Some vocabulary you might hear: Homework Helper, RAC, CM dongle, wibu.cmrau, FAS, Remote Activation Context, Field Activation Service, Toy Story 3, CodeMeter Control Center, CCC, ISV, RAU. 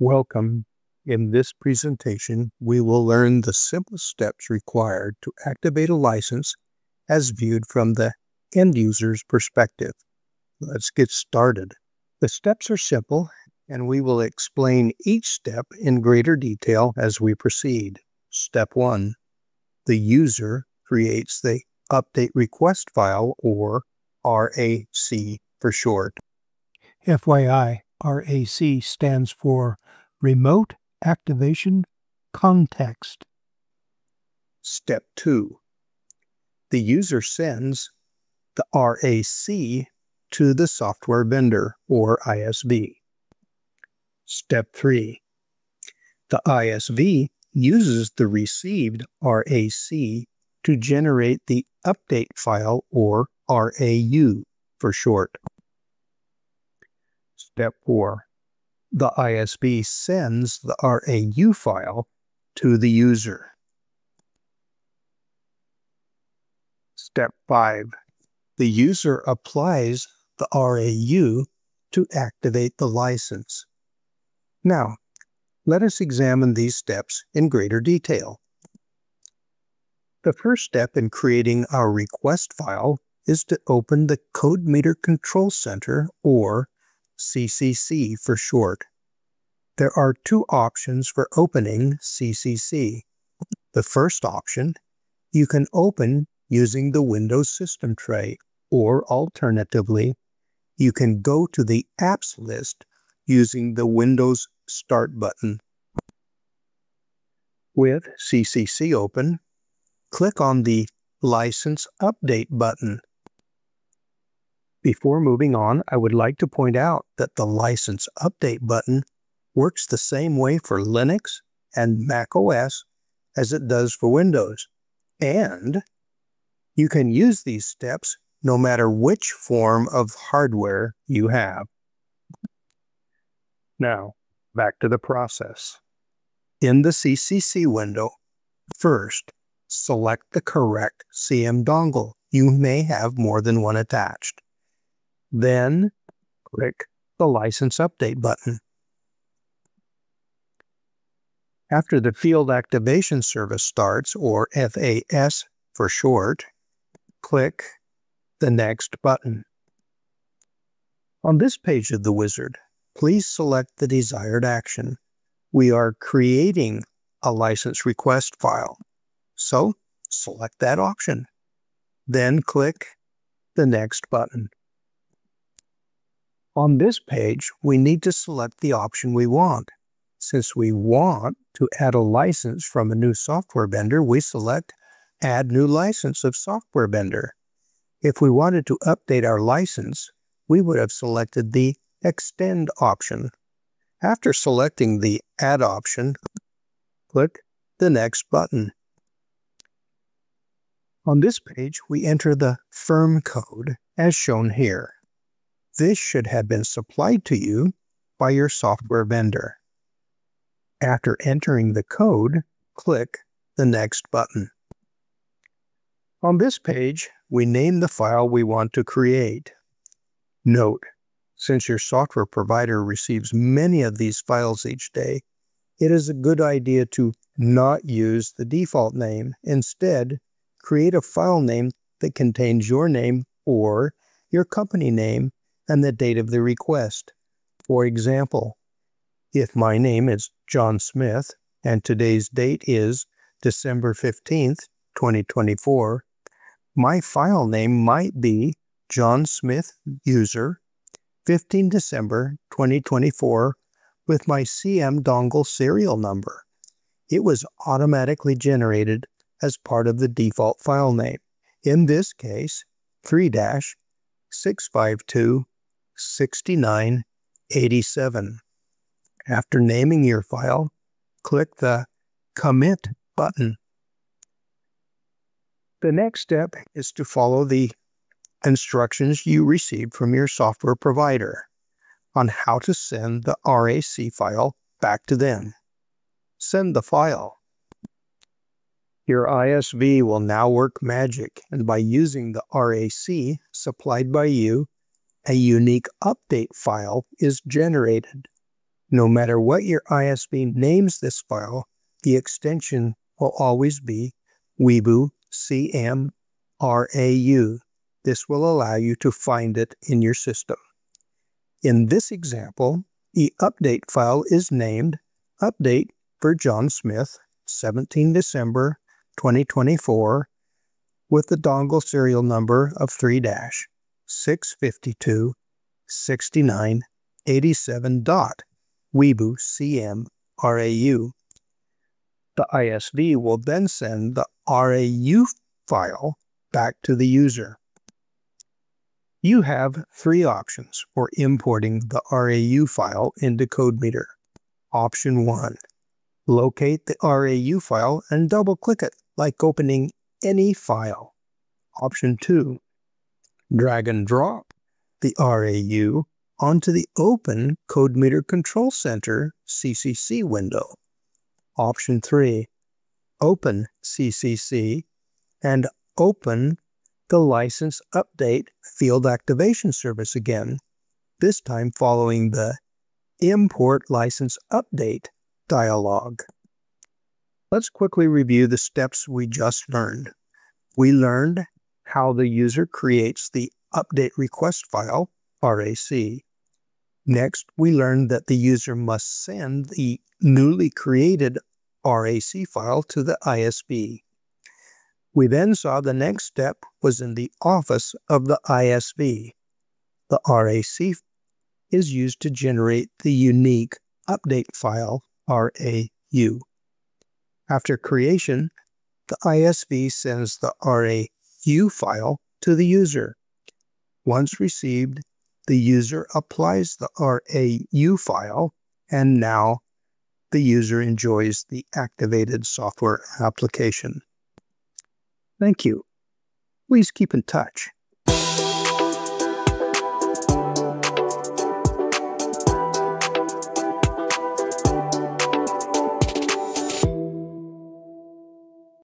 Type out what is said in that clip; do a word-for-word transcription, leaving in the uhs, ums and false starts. Welcome. In this presentation, we will learn the simple steps required to activate a license as viewed from the end user's perspective. Let's get started. The steps are simple, and we will explain each step in greater detail as we proceed. Step one, the user creates the update request file, or R A C for short. F Y I, R A C stands for Remote Activation Context. Step two. The user sends the R A C to the software vendor, or I S V. Step three. The I S V uses the received R A C to generate the update file, or R A U for short. Step four. The I S V sends the R A U file to the user. Step five. The user applies the R A U to activate the license. Now, let us examine these steps in greater detail. The first step in creating our request file is to open the CodeMeter Control Center, or C C C for short. There are two options for opening C C C. The first option, you can open using the Windows system tray, or alternatively, you can go to the apps list using the Windows Start button. With C C C open, click on the License Update button. Before moving on, I would like to point out that the License Update button works the same way for Linux and macOS as it does for Windows, and you can use these steps no matter which form of hardware you have. Now, back to the process. In the C C C window, first, select the correct C M dongle. You may have more than one attached. Then, click the License Update button. After the Field Activation Service starts, or F A S for short, click the Next button. On this page of the wizard, please select the desired action. We are creating a license request file, so select that option. Then click the Next button. On this page, we need to select the option we want. Since we want to add a license from a new software vendor, we select Add New License of Software Vendor. If we wanted to update our license, we would have selected the Extend option. After selecting the Add option, click the Next button. On this page, we enter the firm code as shown here. This should have been supplied to you by your software vendor. After entering the code, click the Next button. On this page, we name the file we want to create. Note, since your software provider receives many of these files each day, it is a good idea to not use the default name. Instead, create a file name that contains your name or your company name and the date of the request. For example, if my name is John Smith and today's date is December fifteenth, twenty twenty-four, my file name might be John Smith User fifteen December twenty twenty-four with my C M dongle serial number. It was automatically generated as part of the default file name. In this case, three dash six five two sixty-nine eighty-seven. After naming your file, click the Commit button. The next step is to follow the instructions you received from your software provider on how to send the R A C file back to them. Send the file. Your I S V will now work magic, and by using the R A C supplied by you, a unique update file is generated. No matter what your I S V names this file, the extension will always be wibu dot c m r a u. This will allow you to find it in your system. In this example, the update file is named Update for John Smith, seventeenth December twenty twenty-four, with the dongle serial number of three dash six five two six nine eight seven dot wibu dot c m r a u. The I S V will then send the R A U file back to the user. You have three options for importing the R A U file into CodeMeter. Option one, locate the R A U file and double-click it like opening any file. Option two, drag and drop the R A U onto the open CodeMeter Control Center C C C window. Option three, open C C C and open the License Update Field Activation Service again, this time following the Import License Update dialog. Let's quickly review the steps we just learned. We learned how the user creates the Update Request file, R A C. Next, we learned that the user must send the newly created R A C file to the I S V. We then saw the next step was in the office of the I S V. The R A C is used to generate the unique update file, R A U. After creation, the I S V sends the R A U file to the user. Once received, the user applies the R A U file, and now the user enjoys the activated software application. Thank you. Please keep in touch.